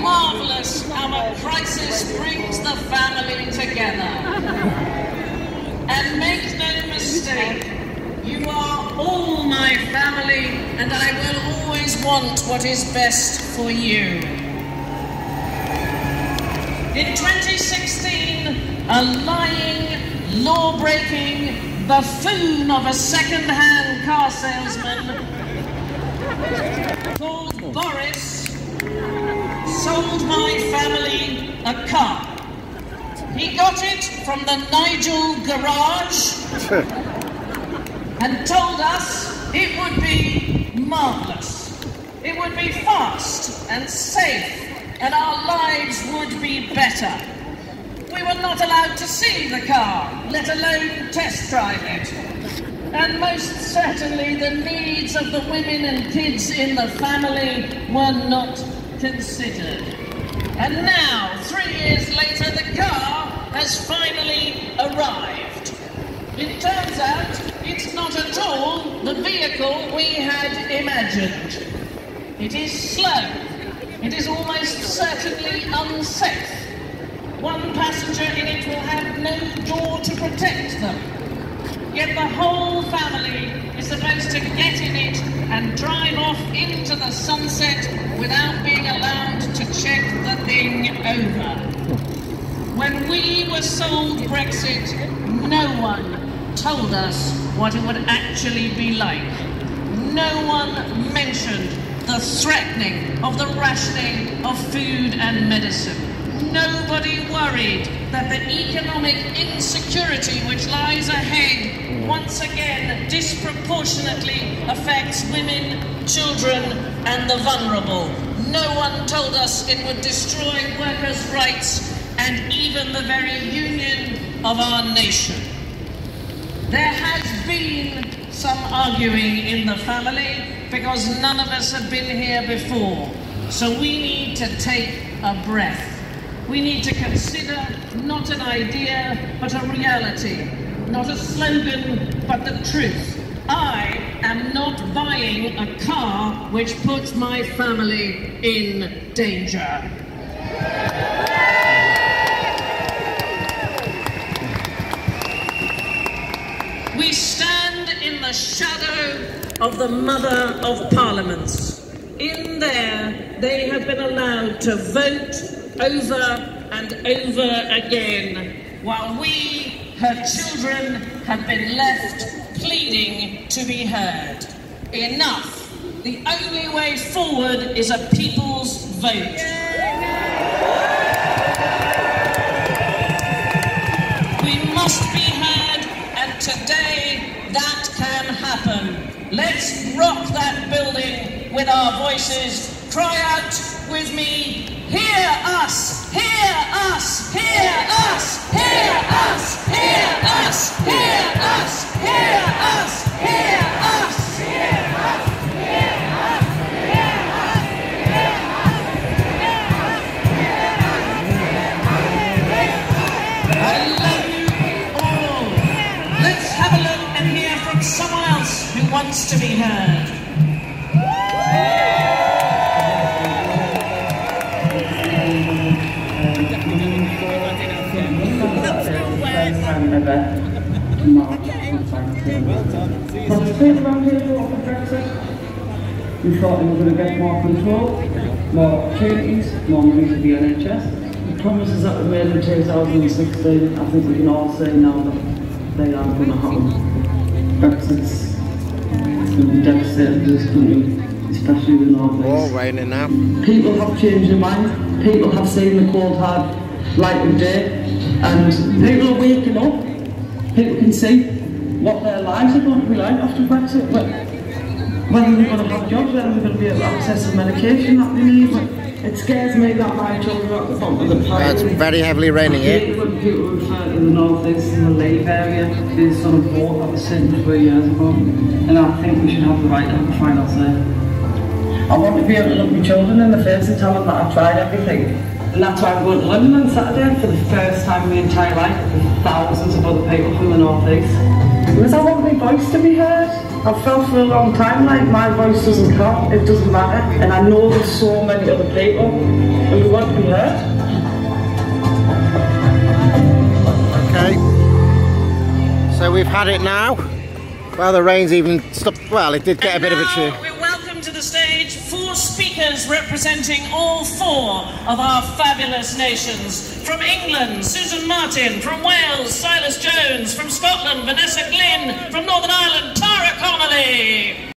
Marvellous how a crisis brings the family together. And make no mistake, you are all my family, and I will always want what is best for you. In 2016, a lying, law-breaking buffoon of a second-hand car salesman called Boris sold my family a car. He got it from the Nigel garage and told us it would be marvellous. It would be fast and safe and our lives would be better. We were not allowed to see the car, let alone test drive it. And most certainly the needs of the women and kids in the family were not considered. And now, 3 years later, the car has finally arrived. It turns out it's not at all the vehicle we had imagined. It is slow. It is almost certainly unsafe. One passenger in it will have no door to protect them. Yet the whole family is supposed to get in it and drive off into the sunset without being allowed to check the thing over. When we were sold Brexit, no one told us what it would actually be like. No one mentioned the threatening of the rationing of food and medicine. Nobody worried that the economic insecurity which lies ahead once again disproportionately affects women, children and the vulnerable. No one told us it would destroy workers' rights and even the very union of our nation. There has been some arguing in the family because none of us have been here before. So we need to take a breath. We need to consider not an idea, but a reality. Not a slogan, but the truth. I am not buying a car which puts my family in danger. We stand in the shadow of the Mother of Parliaments. In there, they have been allowed to vote over and over again, while we, her children, have been left pleading to be heard. Enough. The only way forward is a people's vote. We must be heard, and today that can happen. Let's rock that building with our voices. Cry out with me. Hear us! Hear us! Hear us! Hear us! Hear us! Hear us! Hear us! Hear us! Hear us! I love you all. Let's have a look and hear from someone else who wants to be heard. From the state around here after Brexit, we thought we were going to get more control, more opportunities, more money to the NHS. The promises that were made in 2016, I think we can all say now that they aren't going to happen. Brexit's going to be devastating to this country, especially the North East. People have changed their mind, people have seen the cold hard light of day, and people are waking up. People can see what their lives are going to be like after Brexit, but whether they're going to have jobs, whether they're going to be able to access the medication that they need. It scares me that my children are at the bottom of the pile. It's very heavily raining here. When people refer to the North East and the Leave area, there's sort of war that was sent 3 years ago, and I think we should have the right to have a final say. I want to be able to look my children in the face and tell them that I've tried everything. And that's why I'm going to London on Saturday for the first time in my entire life with thousands of other people from the North East. Because I want my voice to be heard. I've felt for a long time like my voice doesn't count, it doesn't matter. And I know there's so many other people who want to be heard. Okay, so we've had it now. Well, the rain's even stopped. Well, it did get and a bit of a cheer. We welcome to the stage four speakers representing all four of our fabulous nations. From England, Susan Martin. From Wales, Silas Jones. From Scotland, Vanessa Glynn. From Northern Ireland, Tara Connolly.